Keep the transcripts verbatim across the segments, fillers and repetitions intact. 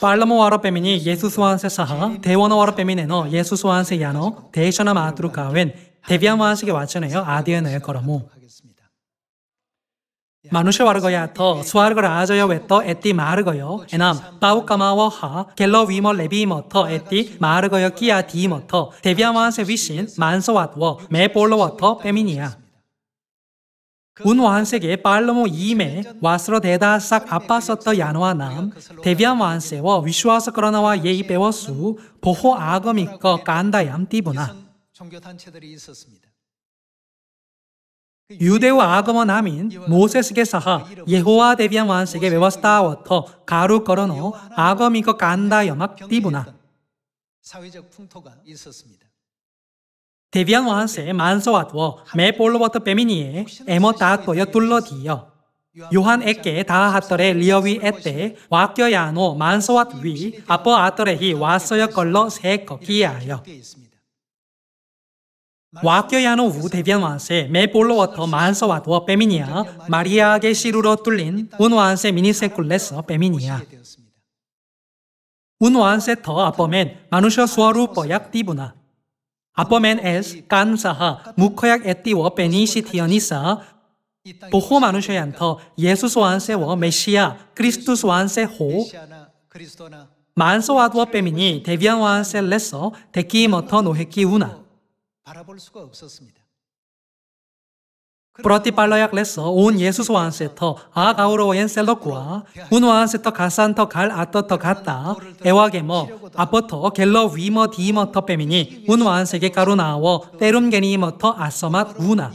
팔로모와로 빼미니 예수스와한세 사하, 대원어와로 빼미네너 예수스와한세 야너, 대이셔나 마두루가웬, 대비안와한세게 와전해요 아디에너의 거라모. 마누시와르거야 더 수아르거라 아저여 외떠 에띠 마르거여 에남 바우까마워하 갤러 위머 레비머터 에띠 마르거여 끼야 디머터 데비아마세 위신 만서와드워 메볼로워터 빼미니야 운와한세계 빨로모 이메 와스로 대다삭 아빠서터 야노아남 데비아마한세워 위슈와서 거러나와 예이 빼워수 보호 아거미꺼 깐다얌 띠부나 종교단체들이 있었습니다. 유대와 아거머 남인 모세스게 사하 예호와 대비한 완세게 외워스타 워터 가루 걸어넣어 아거미거 간다 여막 띠부나 사회적 풍토가 있었습니다. 대비한 완세 만서와두어 메볼로버터 빼미니에 에머 다또여 뚫러디여 요한 에께 다하터레 리어위 에떼 와껴야노 만서와위 아뻐 아터레히 와서여 걸러 세거기야여 와껴야노 우 대비안 완세 메볼로워터 만서와도 빼미니아 마리아게 시루로 뚫린 운 완세 미니세쿨레서 빼미니아 운 완세 터 아퍼멘 마누셔 수어루 뻐약 띠부나 아퍼멘 에스 깐사하 무커약 에띠워 베니시티어니사 보호 마누셔얀터 예수스 완세워 메시아 크리스투스 완세 호 만서와도 빼미니 대비안 완세 레서 데키머터 노헤키 우나 바라볼 수가 없었습니다. 브라티 팔러약 레서 온 예수스 완세터 아가우로엔 셀러쿠아 운 완세터 가산터 갈 아터터 갔다 에와게머 아버터 갤러 위머 디머터 빼미니 운 완세게 가루나워 때룸게니머터 아서맛 우나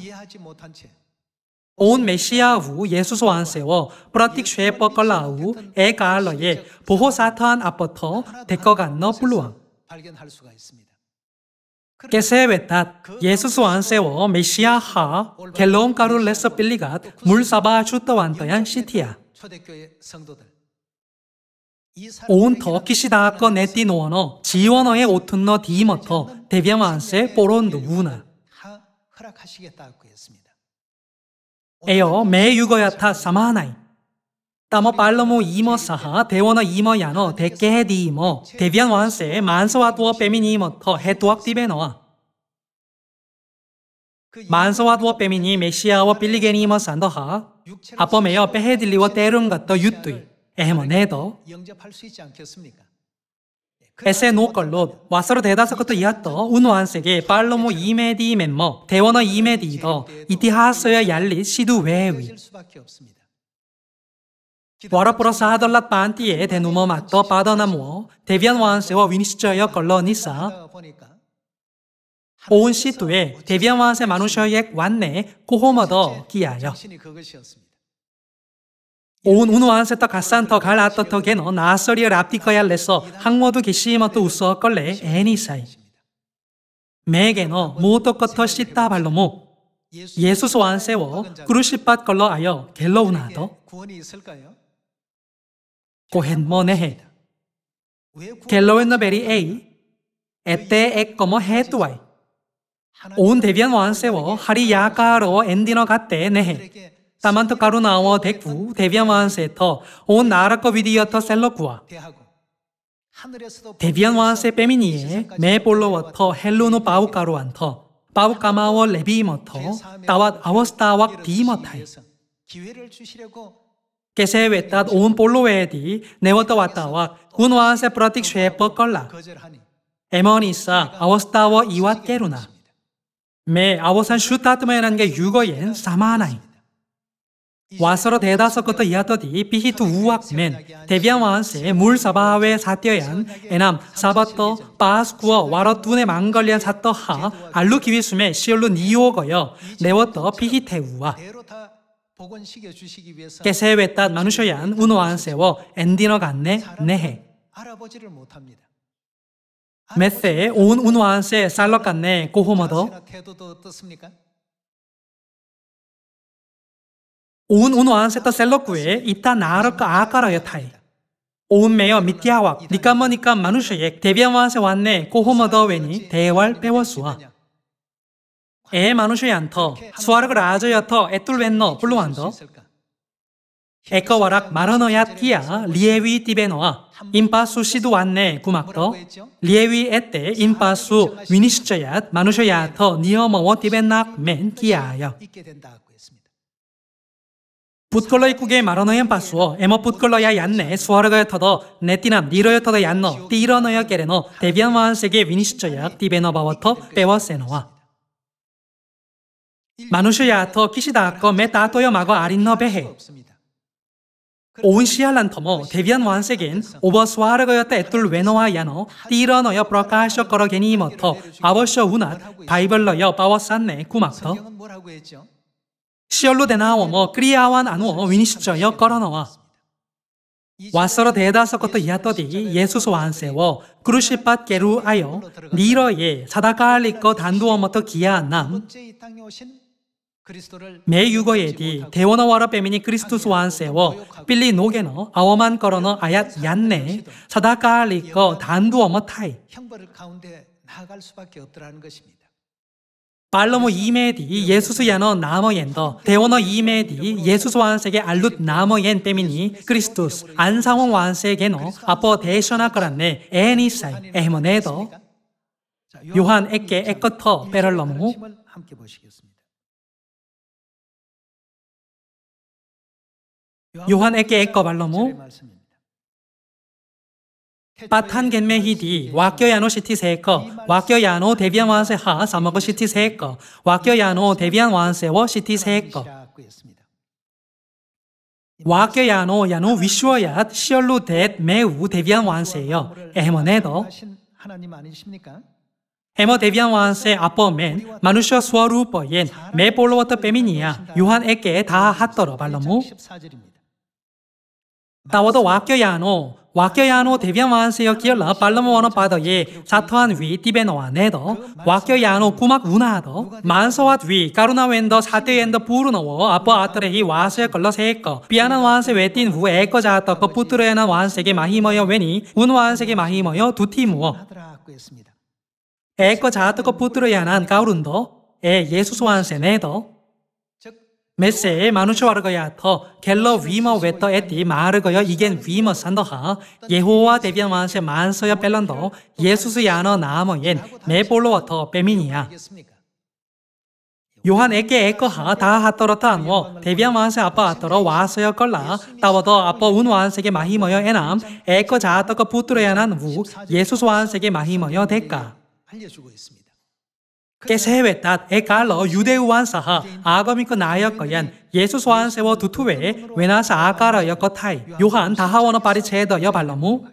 온 메시아 우 예수스 완세워 브라틱 쉐퍼 걸라우 에가알러예 보호사터한 아버터 데꺼간너 블루왕 발견할 수가 있습니다. 깨세베탓 예수스 완세워 메시아 하 갤로움 가루 레서 빌리갓 물사바 슈터 완떠얀 시티야 온터 키시다꺼 네티노어너 지원어의 오툰너 디머터 대비안 완세 보론드 우나 에어 메유거야타 사마하나이 따머 빨로모 이머 사하 대원어 이머 야너 대깨 헤디 이머 대비안 완세 만서와두어 빼미니 이머터 헤두악 디베너아 만서와두어 빼미니 메시아워 빌리게니 이머 산더하 아범에여 빼헤딜리워 때룸갔더 유뚜이 에헤머네더 영접할 수 있지 않겠습니까? 에세 노걸롯 와서로 대다서것도 이하떠 운완세게 빨로모 이메디 멤머 대원어 이메디더 이티하서야 얄릿 시두 외위 와라프로사 하덜랏 반티에 대누머 맞떠 빠더나무어 대비안 완세와 위니시저여 걸러니사 오은 시도에 대비안 완세 마누셔액 완네 고호머더 기하여 오은 운완세터 갓산터 갈아떠터 게너 나서리어 랍디커야 레서 항모두 기시머터 우서 걸레 애니사이 메게너 모토커터 시따 발로모 예수스 완세워 그루시팟 걸러하여 갤러우나더 구원이 있을까요? 고헨머네헤 갤러웬너베리 에이 에떼 에꺼머 헤뚜와이 온 대비안 완세워 하리 야가로 엔디너 갓떼 네헤 따만터 가루나워 대구 대비안 완세터 온 나라꺼 위디어터 셀러구와 대비안 완세 빼미니에 메볼로워터 헬루노 바우가루안터 바우까마워 레비머터 따왓 아워스타왁 디머타이 깨세외따 온 볼로웨디 네워터 왔다와 운와세 브라틱 쉐퍼 걸라 에머니사 아워스타워 이와 깨루나 메 아워산 슈타트메란 게 유거옌 사마나이 와서로 대다서것도 이하더디 비히트 우악맨 대비안 와한세 물사바웨 사떼어얀 에남 사바떠 바스쿠어 와러 둔에 망걸리한 사떠하 알루 기위수메 시올루 니오거여 네워떠 비히테 우와 깨세외따 마누셔얀 운와한세워 엔디너 간네 네해 알아보지를 못합니다. 메세 온 운와한세 살러 간네 고호머더 온 운완세터 셀러구에 이따 나아럭까 아까라여 타이 온 메여 미티아왁 니까머니까 마누셔액 대비안 완세 왔네 고호머더 웨니 대왈 빼워수아 에 마누셔얀터 수아르그 라저여터 에뚤웬너 블루완더 객거와락 마러너야 띠야 리에위 띠베노아 인파수 시도안네 구막도 리에위 에떼 인파수 위니시저야 마누셔야 더 니어머워 띠베낙 맨 띠야여 붓걸러 입국에 마러너야 인파수어 에머 붓걸러야 얀네 수화르더야 터더 네띠남 니러야 터더 얀너 띠러너야 깨레너 데비안 와한세계 위니시저야 띠베너 바워터 빼워세노아 마누셔야 더 키시다아꺼 메 따또여 마거 아린너 베헤 오은 시알란 터머 데비안 완세겐 오버 스와르거였다 애뚤 외너와 야너 띠러너여 브라카하셔 거러 게니 이머터 아버셔 우낫 바이벌러여 바워산네 구막터 시얼로 데나워머 크리아완 안워 위니시저여 거러너와 와서러 대다서 것도 이하떠디 예수소 완세워 그루시팟 게루아여 니러예 사다깔리꺼 단두어머터 기아남 매 유거에디 대원어와라 빼미니 크리스투스 완세워 빌리 노게너 아워만 걸어너 아얏 얀네 사다깔리꺼 단두어머 타이 말러모 이메디 예수스 야너 나머옌더 대원어 이메디 예수스 완세게 알룻 나머옌 빼미니 크리스투스 안상원 완세게너 아퍼 대셔나 거란네 에니사이 에머네더 요한 에께 에꺼터 베럴러모 함께 보시겠습니다. 요한 에게 에꺼 발로무 바탄 겐메 히디 와껴 야노 시티 세꺼 와껴 야노 데비안 와세 하 사먹어 시티 세꺼 와껴 야노 데비안 와세워 시티 세꺼 와껴 야노 야노 위슈어야 시얼루 데 매우 데비안 와세여 에머네더 에머 데비안 와세 아퍼맨 마누셔 수어루퍼옌메 볼로워터 빼미니야 요한 에게 다 핫더러 발로무 다워도 와껴야노 와껴야노 데비안 완세여 기얼라 발러모원어 바더예 사토한 위 띠베노와 네더 와껴야노 구막 우나더 만서왓 위 까루나웬더 사떼엔더 부르너워 아퍼 아트레히 와세 걸러 세꺼 비아난 완세 외틴 후 에꺼 자아떡거 부트레난 완세게 마히머여 웬이 운 완세게 마히머여 두티무어 에꺼 자아떡거 부트레야난 까우룬더 에 예수소 완세 네더 메세에 마누쇼와르거야 터 갤러 위머 웨터 에띠 마르거여 이겐 위머 산더하 예호와 데비안 완세 만서여 뺄런더 예수스 야너 나머옌메 볼로워터 빼미니야 요한 에께 에꺼하 다 핫더러터 안워 데비안 완세 아빠 핫더러 와서여 걸라 따워더 아빠 운 완세게 마히머여 에남 에꺼 자아떡거 부트로야난 우 예수스 완세게 마히머여 데까 알려주고 있습니다. 깨세외 탓 에깔러 유대우완사하 아거미꺼 나역거얀 예수소 안세워 두투웨 외나사 아까러여꺼 타이 요한 다하원어 바리체더여 발러무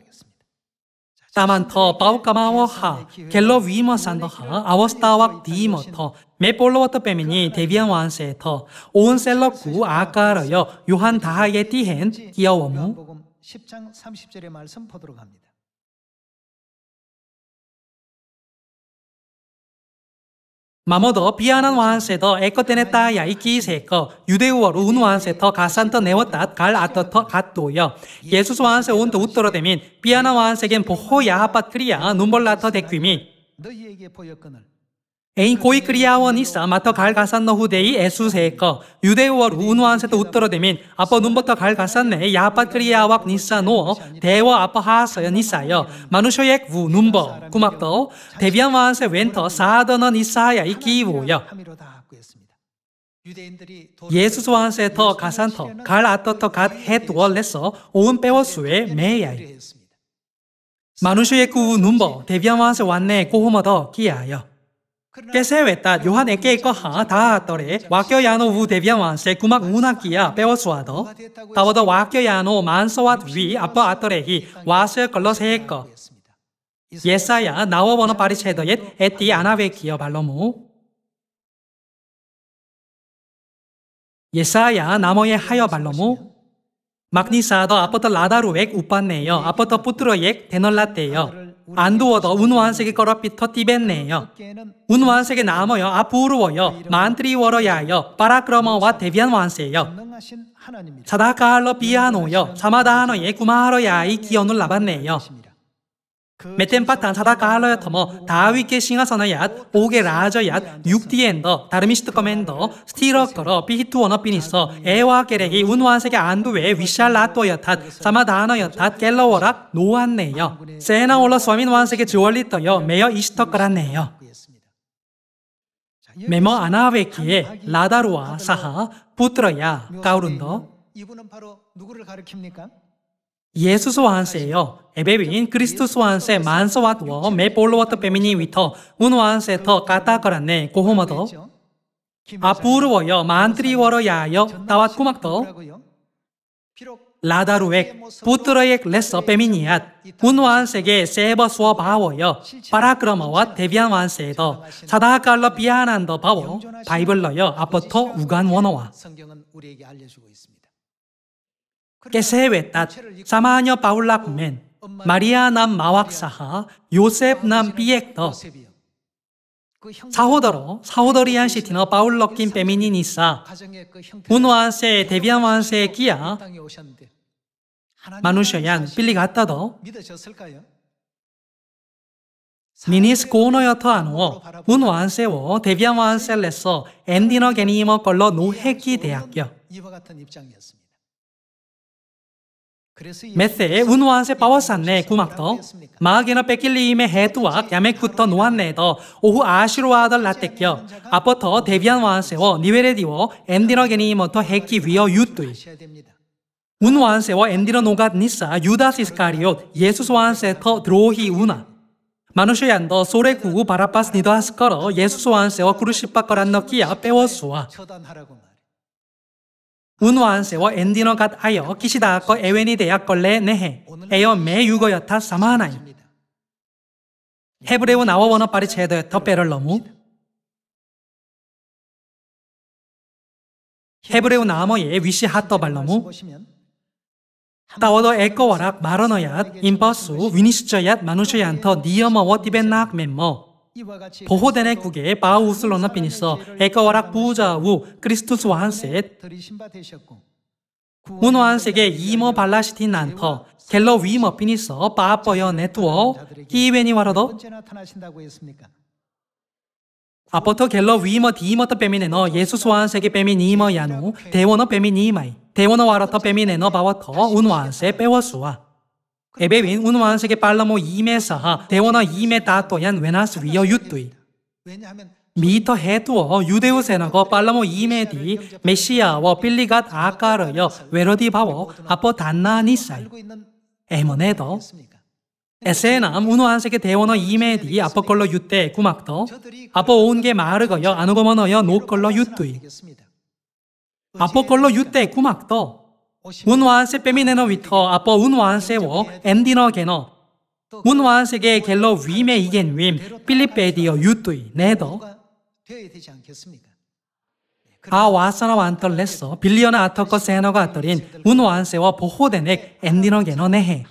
따만터 바우까마워하 갤러 위머산더하 아워스타왁 디머터 메볼로워터 빼미니 데비안 완세터 오은셀러구 아까러여 요한 다하예 띠헨 끼어워무 십 장 삼십 절의 말씀 보도록 합니다. 마모더 비아난 완세더 에꺼테네 따야 이끼세꺼 유대우어로 운 완세터 가산터 네워따 갈 아터터 갓도여 예수스 완세 온터 웃더러대민 비아난 완세겐 보호 야하팟 크리야 눈벌라터 데퀴미 에인 고이 크리야원 이싸 마터 갈 가산너 후데이 에수세꺼 유대우어로 운 완세터 웃더러대민 아퍼 눈버터 갈 가산네 야하팟 크리야왁 니싸 노어 대워 아퍼 하서여 니싸여 마누쇼액 우 눈버 구막더 데비안 완세 웬터 사더너 니싸야 이끼이오여 예수스 완세 터 가산터 갈 아터터 갓 햇월레서 오은 빼워수에 메야이 마누쇼액 우 눈버 데비안 완세 왔네 고호머더 끼야여 깨세외따 요한 에께 꺼하 다하더래 와껴야노 우 데비안 완세 구막 우나끼야 빼워수하더 다워더 와껴야노 만서왓 위 아빠 아더래히 와세 걸러 세꺼 예사야 나워버너 바리체더옛 에띠 아나웨기여 발로무 예사야 나머예 하여 발로무 막니사더 아빠더 라다루액 우빠네여 아빠더 부트로액 데널라떼여 안도워더 운완세계 걸어피터 띠벤네여 운완세계 남어여 아부르워여 만트리워러야여 빠라크러머와 데비안 완세여 사다카할러 비아노여 사마다하너예 구마하러야이 기어눌 라반네여 메텐파탄 사다가 할러야터머 다윗게 싱하서나 얏 오게 라저 얏 육디에 엔더 다르미시트컴 엔더 스티러커러 비히투 원어피니서 에와 게레기 운화색의 안두웨 위샬라또 여탓 사마다너 여탓 갤러워락 노안네여 세나 올라 서민 원색의 주얼리터여 메여 이시터거란네여 메모 아나웨키에 라다루아 사하 부트러야 가우룬더 이분은 바로 누구를 가리킵니까? 예수 소환세요. 에베빈 그리스도 소환세 만서와워 메볼로워터 페미니 위터 운완세 터 까타거란네 고호마더 아부르워여 만트리워러 야여 따왓구막더 라다루액 부트러액 레서 페미니앗 운완세게 세버스워 바워여 파라크러마와 데비안 완세더 사다칼러 비아난더 바워 바이블러여 아포터 우간 원어와 성경은 우리에게 알려주고 있습니다. 깨세외 탓 사마녀 바울락맨 마리아 남 마왁사하 요셉 남 비액더 사호더로 사호더리안 시티너 바울럭긴 페미니니사 운완세 데비안 완세 기야 마누셔양 빌리갔다더 니니스 고너여터 안호 운완세워 데비안 완셀레서 엔디너 게니머 걸러 노핵기 대학교 이와 같은 입장이었습니다. 메세의 운완세 바워산네 구막더 마게너 백길리임의 해두악 야맥부터 노안네더 오후 아시로아더 라떼껴 아포터 데비안 완세워 니웨레디워 엔디너 게니이머터 해키 위어 유뚜이 운완세워 엔디너 노갓 니사 유다스 이스카리옷 예수스 완세터 드로히 우나 마누쇼얀더 소레 구구 바라파스 니더하스커러 예수스 완세워 구르시빠거란 너끼야 빼워수와 운완세워 엔디너 갓 아여 기시다거 에웬이 대학 걸레 네해 에여 메 유거 여타 사마하나이 헤브레우 나와 원어 파리 체더 여타 베럴러무 헤브레우 나머예 위시 핫더 발러무 따워더 에꺼워락 마러너얏 임버수 위니시저얏 마누쇼얀터 니어머워 디벤낙 멤머 보호된의 국에 바우슬로나 피니서 에꺼와락 부자우 크리스투스 완셋 문완색에 이머 발라시티 난터 갤러 위머 피니서 바버여 네트워 기이베니 와라더 아포터 갤러 위머 디머터 빼미네너 예수스 완색에 빼미니머 야누 대원어 빼미니마이 대원어 와라터 빼미네너 바워터 운완세 빼워수와 에베윈 운완세계 빨라모 이메사하 대원어 이메다 또한 웨나스 위어 유뚜이 미터 해두어 유대우 세나거 빨라모 이메디 메시아워 빌리갓 아까르여 웨러디 바워 아포 단나니사이 에머네더 에세남 운완세계 대원어 이메디 아포걸러 유떼 구막더 아포 온게 마르거여 아누거머너여 노걸러 유뚜이 아포걸러 유떼 구막더 운완세 빼미네너 위터 아빠 운완세워 엔디너 게너 운완세게 갤러 위메 이겐 윈 필리페디어 유뚜이 네더 아 와서나 완떨레서 빌리어나 아터거 세너가 아떨인 운완세워 보호된액 엔디너 게너 네해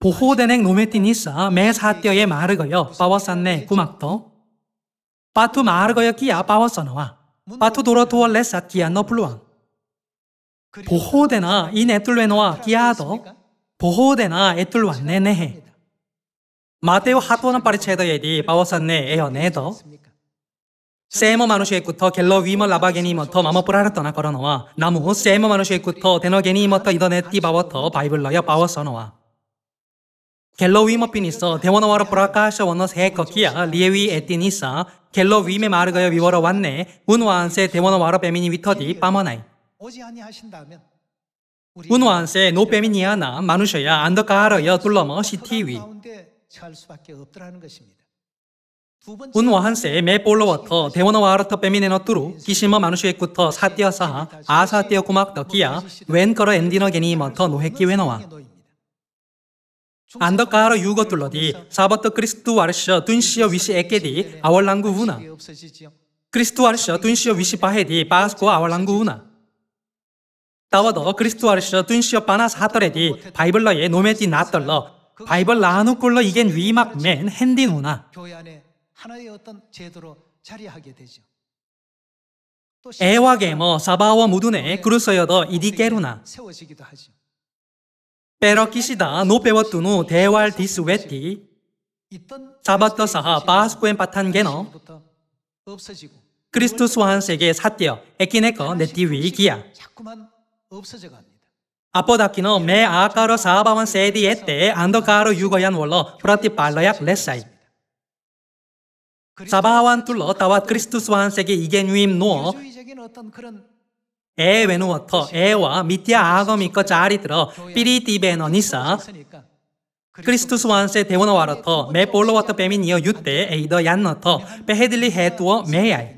보호된액 노메티니사 메사띠어에 마르거여 바워산네 구막더 바투 마르거여 끼야 바워서너와 바투 도로토월 레사 끼야 너 블루왕 보호대나 인 에툴레노아 기아더 보호대나 에툴완네 네해 마테오 하토나 파리체더예디 바워산네 에어네더 세모 마누시에쿠터 갤러 위머 라바게니머터 마모프라르터나 걸어너와 나무 세모 마누시에쿠터 데너게니머터 이더네띠 바워터 바이블러여 바워서너와 갤러 위머 피니서 대원어와로 브라카셔 원어 세커키야 리에위 에티니사 갤러 위메 마르거여 위워러 왔네 운완세 대원어와로 베미니 위터디 빠머나이 오지 아니하신다면 운완세 노페미니아나 마누셔야 안더가르여 둘러머 시티위 운완세 메볼로워터 대원어와르터 페미네너 뚜루 기시머 마누시에쿠터 사띠어사하 아사띠어 구막더기야 웬거러 엔디너 게니머터 노해끼 웬어와 안더가르 유거 뚫러디 사버터 크리스투 와르셔 둔시어 위시 에케디 아월랑구 우나 크리스투 와르셔 둔시어 위시 바헤디 바스코 아월랑구 우나 따워더 그리스도아르셔 둔시어 바나스 하터레디 바이블러에 노메디 나떨러 바이블 라누꼴러 이겐 위막맨 핸디누나 교회 안에 하나의 어떤 제도로 자리하게 되죠. 에와게머 사바워 무두네 그루서여더 이디게루나 세워지기도 하죠. Pero quisiera no pewotuno 대화를 디스웨티 잡았더사하 바스쿠엔 바탄 게너 크리스트 수한 세계 사띠어 에키네커 네티위 기야 아포다키노 메 아카로 사바완 세디에 때 안더카로 유거얀 월러 프라티 발러약 레사이 사바완 툴러 따와 크리스트 수한 세계 이겐위임 노어 에 외누어터 에와 미티아 아거미꺼 짜리 들어 삐리티베너니사 크리스투스 완세 대원어와러터 메 볼로워터 빼미니어 유때 에이더 얀너터 빼헤들리 해두어 메야이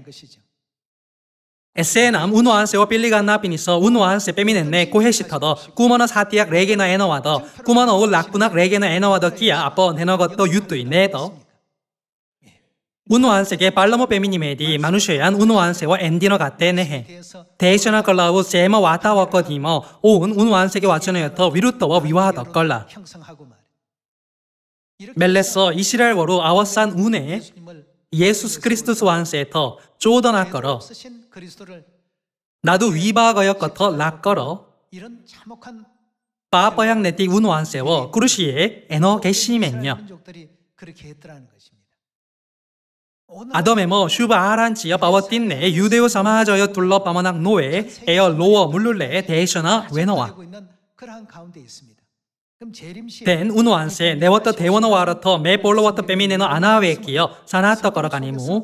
에세남 운완세와 빌리간나 비니서 운완세 빼미넨네 고해시터더 꾸머너 사티약 레게나 에너와더 꾸머너 올 락구낙 레게나 에너와더 끼야 아빠 내너것도 유뚜이 네더 운완세게 발러모 빼미니메디 마누쉐얀 운완세와 엔디너 같대네해 대시나 걸라우 제마 와타워거 디머 오은 운완세게 와천에여터 위루터와 위와하더 걸라 멜레서 이스라엘 워루 아워산 운에 예수스 크리스투스 완세터 쪼더나 걸어 나도 위바거여거터 락걸어 바버양 네띠 운완세워 구르시에 에너 게시맨녀 아더메모 슈바하란치여 바워틴네 유대우 사마저여 둘러 바머낙 노에 에어 로어 물룰레 대셔나 외너와 댄 운완세 네워터 대원어 와러터 메 볼로워터 빼미네너 아나웨끼여 사나터 걸어가니무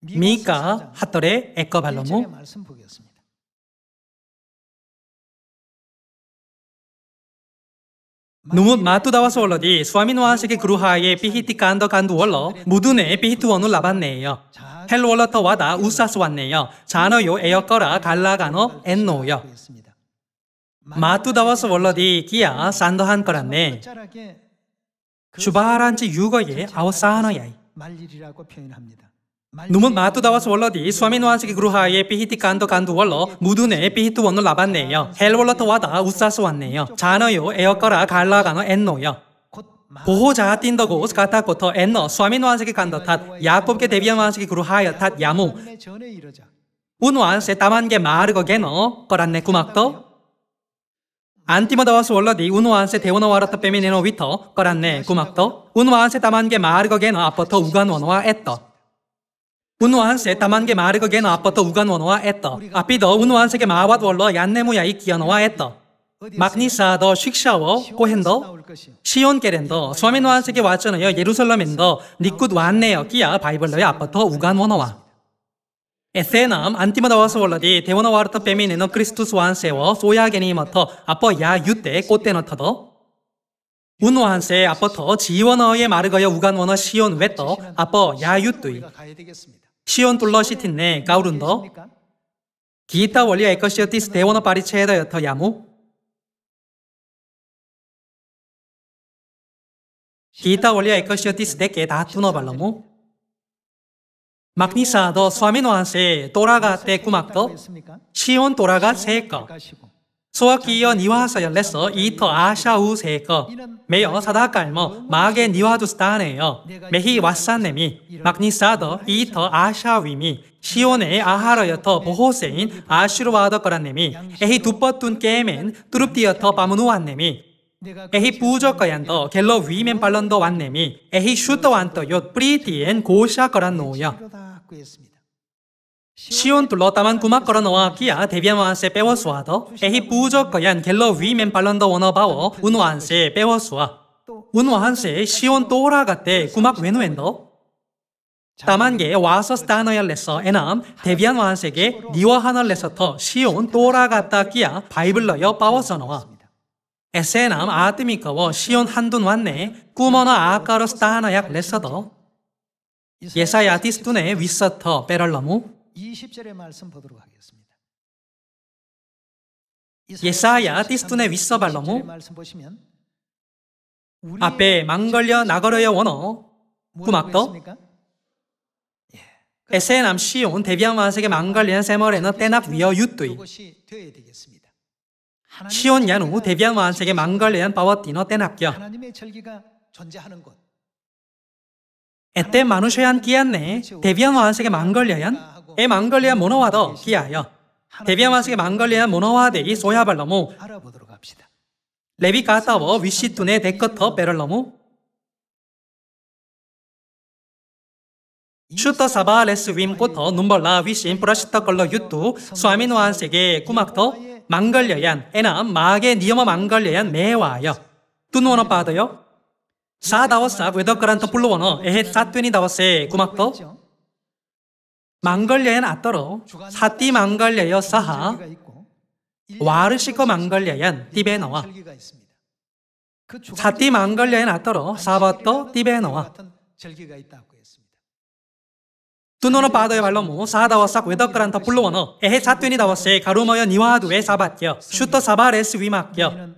미까 핫더레 에꺼발로무 누뭇 마투다와서 올러디 수아미노아세게 그루하에 피히티 깐더 간두 월러 무두네 피히트 원우 라반네요 헬로 월러터 와다 우사스 왔네요 자너요 에어꺼라 갈라가너 엔노요 마투다와서 월러디 기야 산더한 거란네 슈바란치 유거에 아워사너야이 누뭇 마투다와서 월러디 수아미노아세게 그루하에 피히티 깐더 간두 월러 무두네 피히트 원우 라반네요 헬월러터 와다 우사스 왔네요 자너요 에어꺼라 갈라가너 엔노요 보호자 띈더고 스카타코터 엔너 수아미노아세게 간더 탓 야곱게 데비언와세게 그루하여 탓 야무 운완세 따만게 마르거 게너 거란네 구막더 안티마다와서 월러디 운완세 대원어와라터 빼미네노 위터 거란네 구막터 운완세 따만게 마르거게너 아퍼터 우간원어와 에터 운완세 따만게 마르거게너 아퍼터 우간원어와 에터 아피더 운완세게 마왓 월러 얀네무야이 기언어와 에터 막니사더 식샤워 고헨더 시온게렌더 수아민완세게 왔잖아요 예루살렘엔더 니굿 왔네요 끼야 바이블러의 아퍼터 우간원어와 에세남 안티마다와서 월러디 대원어와르터 빼미네너 크리스투스 완세워 소야게니머터 아퍼 야 유때 꽃대너터더 운완세 아퍼터 지원어의 마르거여 우간원어 시온 웨터 아퍼 야 유뚜이 시온 뚫러 시틴네 가우룬더 기타 원리 에커시어 디스 대원어 바리체에더 여터 야무 기타 원리 에커시어 디스 데께 다투너 발러무 막니사더 수아미노한세 돌아가때 구막더 시온 돌아가 세거 소아키여 니와하서 열레서 이터 아샤우 세거 메여 사다깔머 마게 니와두스타네여 메히 왓산네미 막니사더 이터 아샤위미 시온의 아하러여터 보호세인 아슈르와더 거란네미 에히 두뻗둔 게멘 뚜룹디여터 바무누완네미 에히 부저거얀더 갤러 위멘 발런더 완네미 에히 슈터 완더 요 프리티엔 고샤 거란 노여 시온 뚫러 따만 구막 거란 어와 기야 데비안 완세 빼워수와더 에히 부저거얀 갤러 위멘 발런더 원어 바워 운완세 빼워수와 운완세 시온 또라가때 구막 외노엔더 따만게 와서 스타너열 레서 에남 데비안 완세게 니와 하널 레서터 시온 또라갔다 기야 바이블러여 바워서너와 에세남 아뜨미꺼워 시온 한둔 왔네 꾸머너 아까로 스타나약 레서더 예사야 디스투네 위서터 베럴러무 이십 절의 말씀 보도록 하겠습니다. 예사야 디스투네 위서발러무 앞에 망걸려 나걸어여 원어 구막더 에세남 시온 데비안와색에 망걸리는 세머레너 때낙 위어 유뚜이 시온 야누 데비안 완세계 망걸레한 바워티너 때납겨 에때 마누셔얀 끼안네 데비안 완세계 망걸레한 에 망걸레한 모노와더 끼하여 데비안 완세계 망걸레한 모노와데이 소야발러모 레비 가사워 위시 툰에 데커터 베럴러무 슈터 사바 레스 윈 꼬터 눈벌라 위신 브라시터 걸러 유투 스와미노 한세계 구막터 망걸려얀 에남 마게 니어머 망걸려얀 매와여 뚜누어너 빠더여 사다워사 외더거란터 블루워너 에헷 사뚜니 다워세 구막터 망걸려얀 아떨어 사띠 망걸려여 사하 와르시커 망걸려얀 띠베너와 사띠 망걸려얀 아떨어 사바터 띠베너와 두노노 바더의 발로무 사다워삭 외덕그란터 블루워너 에헤 사뚜니 다워세 가루머여 니와두에 사바여 슈터 사바레스 위막여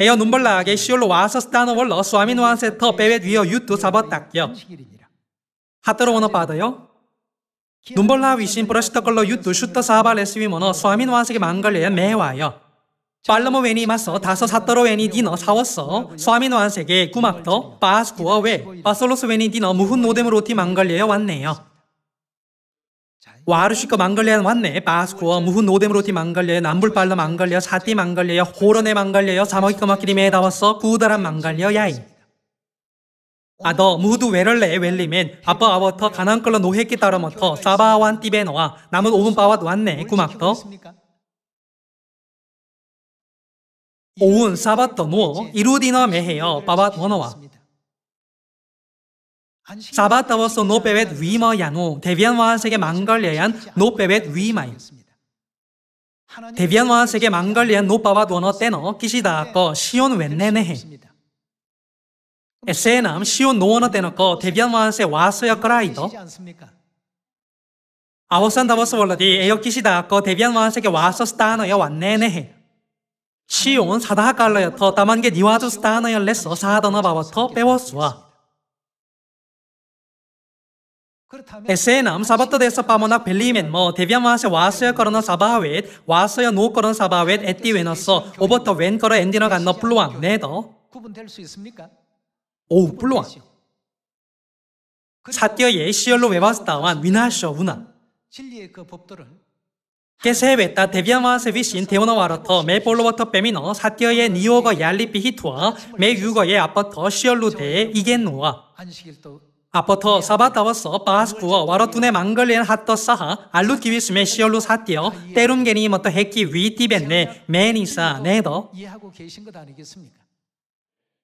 에여 눈벌라게 시올로 와서 스타노월러 스와미노한세터 빼웻 위어 유투 사바딱여 하트로워너 바더여 눈벌라 위신 브러시터걸러 유투 슈터 사바레스 위머너 스와미노한세게 망걸려야 매와여 발로무 웨니 마서 다서 사떠로 웨니 디너 사워서 스와미노한세게 구막터 바스구어 웨 바솔로스 웨니 디너 무훈 노데무로티 망걸려여 왔네요 와르시커 망걸려 왔네 바스코어 무훈 노데무로티 망걸려 남불빨러 망걸려 사띠 망걸려 호러네 망걸려 사먹이꺼먹기림에 다왔어 구다란 망걸려 야이 아더 무두 외럴레 웰리멘 아빠 아워터 가난걸러 노획기 따러머터 사바완 띠베너와 남은 오분바와 왔네 구막터 오운 사바터 노 이루디너 메헤여 바밭 원어와 사바타워서 노베벳 위머야노 데비안와한세계 망걸려얀 노베벳 위마이 데비안와한세계 망걸려얀 노바와 도너 때너 기시다거 시온 웬네네해 에세남 시온 노어너 때너거 데비안와한세 와서여거라이더 아워산다워서 월러디 에여 기시다거 데비안와한세계 와서 스타너여 왔네네해 시온 사다하깔러여터 다만게 니와주 스타너여 레서 사더너 바워터 빼워스와 에세남 사바터데서 빠모낙 벨리멘 머 데비안와세 와서여 걸어너 사바하웻 와서여 노 걸어너 사바하웻 에띠 웨너서 오버터 웬 걸어 엔디너 간너 플로왕 네더 오우 플로왕 사띠어 예시얼로 외바스타완 위나쇼 우나 깨세 웨따 데비안와세 위신 데오너 와러터 메 볼로버터 빼미너 사띠어의 니오거 얄리피 히투와 메 유거의 아버터 시얼루데 이겐노와 아포터 사바타워서 바스쿠어 와로툰에 망걸리엔 핫더 사하 알루키비스메 시얼루 사띠어 때룸게니 머터 해키 위티벤네 메니사 네더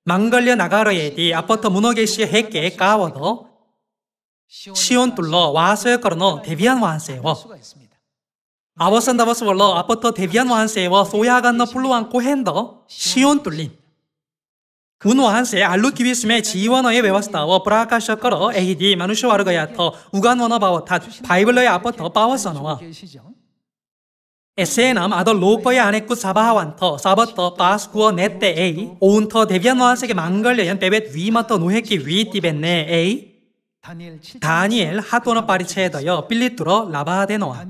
망걸려 나가러예디 아포터 문어게시 해께 까워더 시온 뚫러 와서여 걸어너 데비안 와한세워 아워산다버스 월러 아포터 데비안 와한세워 소야간너 플루안코 핸더 시온 뚫린 군와한세 알루키비스메 지원어의 외워스타워 브라카셔거러 에이디 마누쇼와르거야터 우간원어 바워탓 바이블러의 아퍼터 바워서너와 에세남 아더 로거의 아네쿠 사바하완터 사버터 바스쿠어 네떼 에이 오운터 데비안와한세게 망걸려연 베벳 위마터 노헤키 위티벤네 에이 다니엘 핫원어 파리체더여 빌리뚜러 라바데너와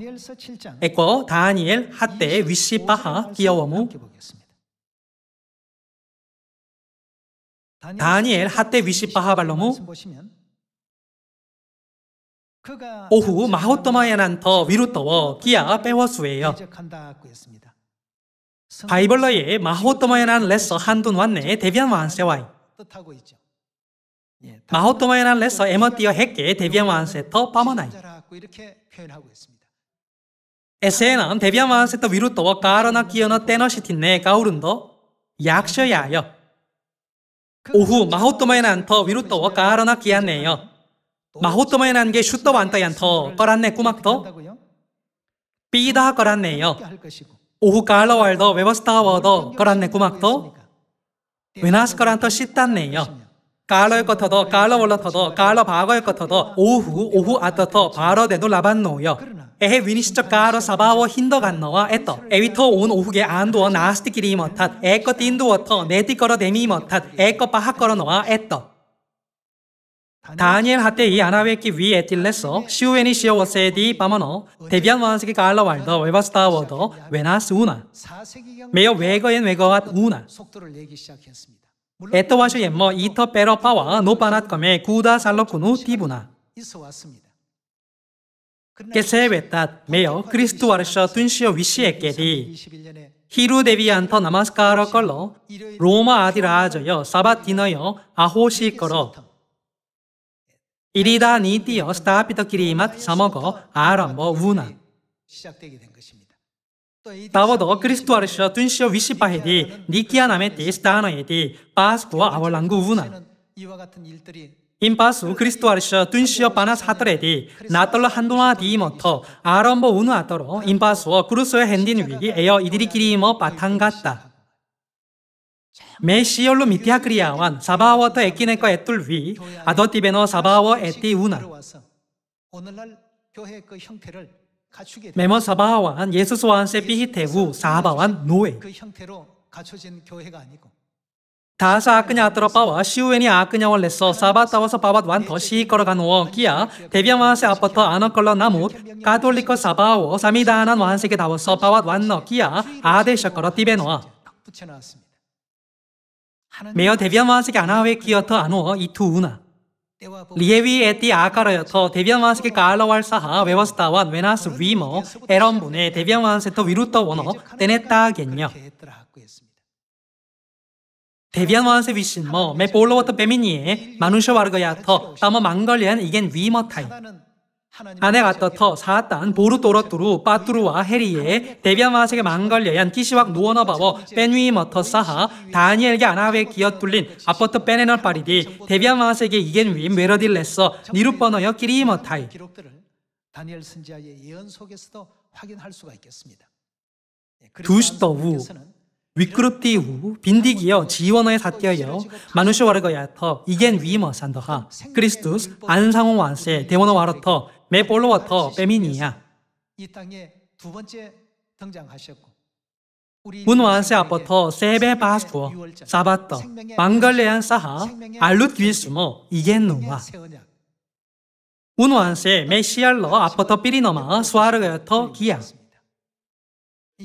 에꼬 다니엘 핫떼 위시바하 기어워무 다니엘 핫대 위시바하발로무 오후 마호토마야난터 위루터워 기아 빼워수에요 바이벌러에 마호토마야난 레서 한둔 왔네 데비안 완세와이 마호토마야난 레서 에머티어 핵게 데비안 완세터 빠머나이 에세남 데비안 완세터 위루터워 까러나 기어너 때너시틴네 가우른더 약셔야여 오후 마호토마에난터 위루터워 까하러나 기안네요 마호토마에난게 슈터완터얀터 거란네 꾸막터 삐다 거란네요 오후 까하러왈더 웨버스타워더 거란네 꾸막터 웨나스 거란터 씻단네요 까하러의 것터더 까하러월러터더 까하러바거의 것터더 오후 오후 아터터 바러데도 라반노요 에헤 위니시적 까하러 사바워 힌더간너와 에터 에위터 온 오후게 안도어 나스티끼리 머탓 에꺼 딘도어터 네티거러 데미 머탓 에꺼 빠하거러너와 에터 다니엘 하테이 아나웨키 위 에틸레서 시우에니 시어워세디 빠머너 데비안 와한세기 까하러왈더 웨바스타워더 웨나스 우나 메여 외거엔 외거앗 우나 에터와쇼 옌머 이터 빼러파와 노빠낫검에 구다 살로쿠누 디부나 che se è vetat meo Cristo varso tuncio visciecchedi. 히루 데비안터 나마스카로 걸러 로마 아디라저여 사바티너여 아호시 걸어 이리다 니티어 스타피터키리맛 사먹어 아람버 우나 다워더 크리스토 아르셔 둔시어 위시파헤디 니키아나메티 스타나헤디 파스코아 아월랑구 우나 임파수 크리스토 아르셔 둔시어 바나스 하트레디 나떨러 한도나 디이머터 아람버 우누아터로 임파수어 그루스의 핸딘 위기 에어 이드리키리이머 바탕갔다 메시올로 미티아크리아완 사바워터 에키네꺼 에툴 위 아더티베너 사바워 에띠 우나 메모 사바완 예수소완 세피히테우 사바완 노에 다사 아크냐 아트로파와 시우엔이 아크냐원 레서 사바타워서 바밧완 더시 걸어가노어 끼야 데비아마세 아퍼터 아너컬러 나무 가톨리커 사바워 사미다난 완세계 다워서 바밧완 너 끼야 아데셔걸어 티베노아 메어 데비아마세계 아나웨 끼어터 아노어 이투우나 리에위 에띠 아카라여터 데비아마세계 가알러왈사하 웨버스타완 웨나스 위모 에런분에 데비아마세터 위루터 원어 때냈다겠냐 데비안 와세 위신 뭐 메볼로워터 베미니에 마누셔 와르거야터 다머 망걸리안 이겐 위머타임 아네가터터 사탄 보루토로뚜루 빠뚜루와 헤리에 데비안 와세게 망걸리안 키시왁 노어너바워 뺀위머터 사하 다니엘게 아나웨 기어 뚫린 아포터 빼내널 파리디 데비안 와세게 이겐 위임 외러딜 레서 니루버너여 끼리머타임 기록들을 다니엘 선지자의 예언 속에서도 확인할 수가 있겠습니다. 두시더우 위크루티 후 빈디기여 지원어에 사띠어여 마누쇼 와르거야터 이겐 위머 산더하 크리스투스 안상호 완세 대원어 와르터 메볼로워터 빼미니야 이 땅에 두 번째 등장하셨고 문 완세 아버터 세베 바스쿠어 사바터 망갈레안 사하 알룻 귀스모 이겐 노와 문 완세 메시알러 아버터 삐리너마 수아르거야터 기야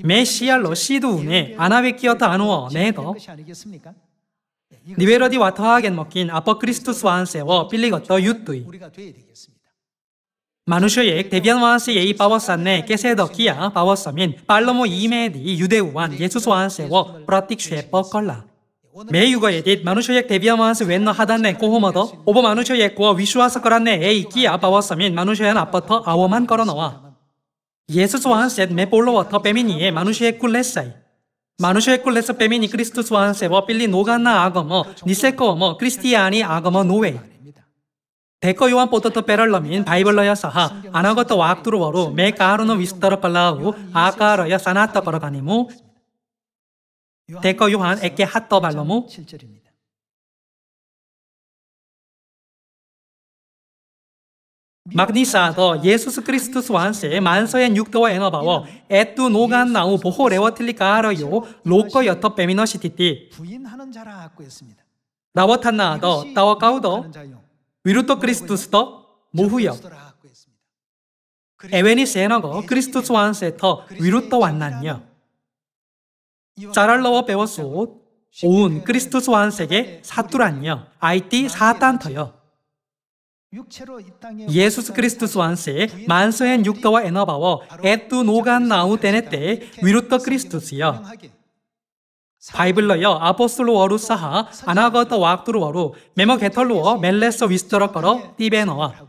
메시알로 시두운에 아나웨키어터 아누어 네더 니베러디 와터하겐 먹긴 아퍼 크리스투스 와한세워 빌리거터 유뚜이 마누쇼예 데비안 와한세 예이 바워산네 깨세더 기야 바워서민 팔로모 이메디 유대우완 예수스 와한세워 브라틱 쉐퍼 걸라 메유거예딧 마누쇼예 데비안 와한세 웬너 하단네 꼬호머더 오버 마누쇼예 꼬어 위슈와서 걸란네 에이 기야 바워서민 마누쇼얀 아퍼터 아워만 걸어넣와 예수스 와한셋 메볼로워터 빼미니에 마누시에 꿀레사이 마누시에 꿀레서 빼미니 크리스투스 와한세워 빌리 노간나 아거머 니세코어머 크리스티아니 아거머 노웨이 데코 요한 포토터 빼럴러민 바이블러여 사하 아나거터 왁두로워로 메 까르노 위스터러 빨라우 아까러여 사나터 걸어가니무 데코 요한 에께 핫더 발로무 막니사더 예수스 크리스투스 완세 만서엔 육도와 에너바워 에뚜 노간 나우 보호 레워틀리가러요 로커 여터 빼미너시티티 부인하는 자라 하고 있습니다. 나워탄나더 따워까우더 위루토 크리스투스더 모후여 에웨니 세너거 크리스투스 완세터 위루토 완난여 자랄러워 배워소 오운 크리스투스 완세게 사뚜란여 아이티 사탄터여 예수스 크리스투스 완세 만서엔 육더와 에너바워 에뚜 노간 나우 데네테 위루터 크리스투스여 바이블러여 아포슬로 워루사하 아나거터 왁두루 워루 메모 게털로어 멜레서 위스터러 걸어 띠베너와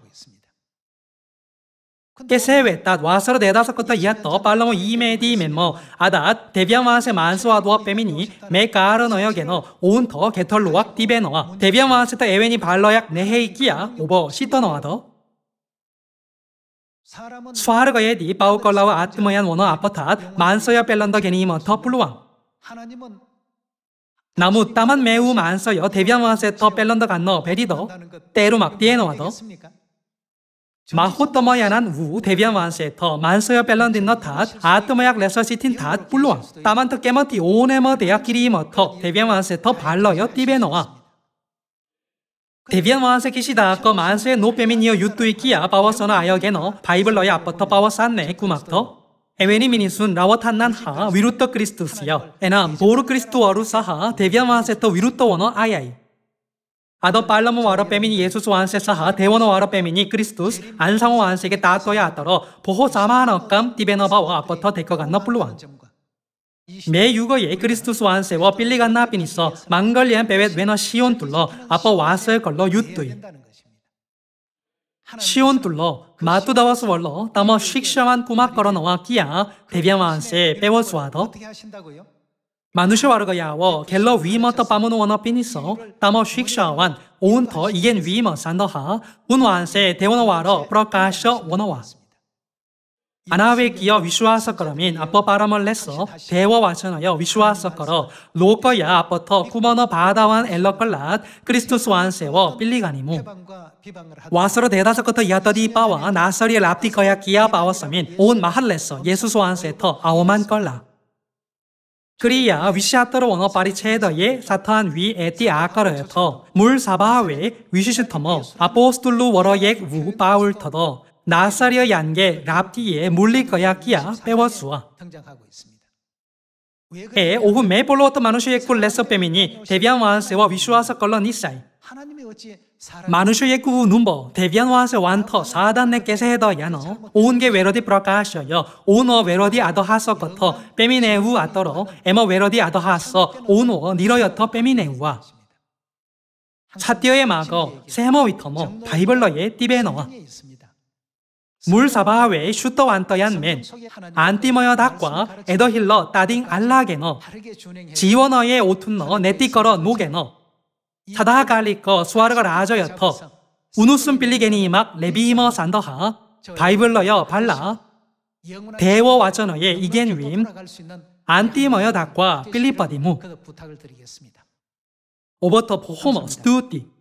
깨세웨 탓 와서로 대다섯거터 이앗더 팔로모 이메디 멤머 아닷 데비안 와세 만수와도어 빼미니 메가르너여 게너 온터 게털로왁 디베너와 데비안 와세터 에웬이 발러약 네헤이끼야 오버 시터너와더 수하르거예디 바우걸라와 아트머얀 원어 아퍼탓 만서여 벨런더 게니이머터 플루왕 나무 따만 매우 만서여 데비안 와세터 벨런더 간너 베리더 때로막 디에너와더 마호떠머야난 우 데비안 완세터 만서여 벨런딘너 탓 아트머약 레서시틴 탓 불로왕 따만터 깨머티 오네머 대학끼리이머터 데비안 완세터 발러여 띠베너와 데비안 완세 키시다거 만서의 노빼미니어 유뚜이끼야 바워서나 아여게너 바이블러의 아버터 바워산네 구막터 에웨니 미니순 라워탄난하 위루터 크리스투스여 에남 보르 크리스투어루사하 데비안 완세터 위루터 원어 아야이 아더 빨라모 와라빼미니 예수스 완세사하 대원어 와라빼미니 크리스투스 안상호 완세게 따또야 아따러 보호 사마하나감 디베너바와 아버터 데커간나 플루완 매 육어에 크리스투스 완세와 빌리간나 삐니서 망걸리안 빼웻 외너 시온 둘러 아빠 와스에 걸러 유뚜이 시온 둘러 마뚜다와스 월러 따머 쉭샤만 꾸막 걸어너와 끼야 데비안 완세 빼워수아더 마누시와르가 야워 갤러 위머터 빠무노원어 삐니서 따머 쉭샤완 오운터 이겐 위머 산더하 운완세 대원어와러 프로카셔 원어와 아나웨 기어 위슈아서거러민 아빠 바람을 냈어 대워 와천하여 위슈아서거러 로거야 아빠터 쿠머너 바다완 엘러걸랏 크리스투스 완세워 빌리가니무 와서로 대다서거터 야더디 빠와 나서리에 랍디거야 기야 바워서민 온 마할레서 예수스 완세터 아오만걸라 그리야 위시아터로 원어 파리체더예 사타한 위 에띠 아카르에터 물 사바하웨 위시시터머 아포스툴루 워러옙 우 바울터더 나사리어 양계 랍디에 물리거야 끼야 빼워수아 에 오후 매볼로워터 마누슈의 꿀 레서 빼미니 데비안 와세와 위슈아서 걸러 니사이 마누슈의 꿀 눈버 데비안 와세 완터 사단내 깨세더 야너 오은게 외러디 프라카셔여 오너 외러디 아더하서 거터 빼미네우 아더러 에머 외러디 아더하서 오너 니러여터 빼미네우와 차띠어의 마거 세머 위터머 바이블러의 띠베너와 물사바하웨 슈터완떠얀 맨 안띠머여 닭과 에더힐러 따딩 알라게너 지원어의 오툰너 네띠거러 노게너 타다갈리거 수아르거 라저여터 우누슨 빌리게니막 레비이머 산더하 바이블러여 발라 대워 와전어의 이겐윈 안띠머여 닭과 빌리퍼디무 오버터 포호머 스투띠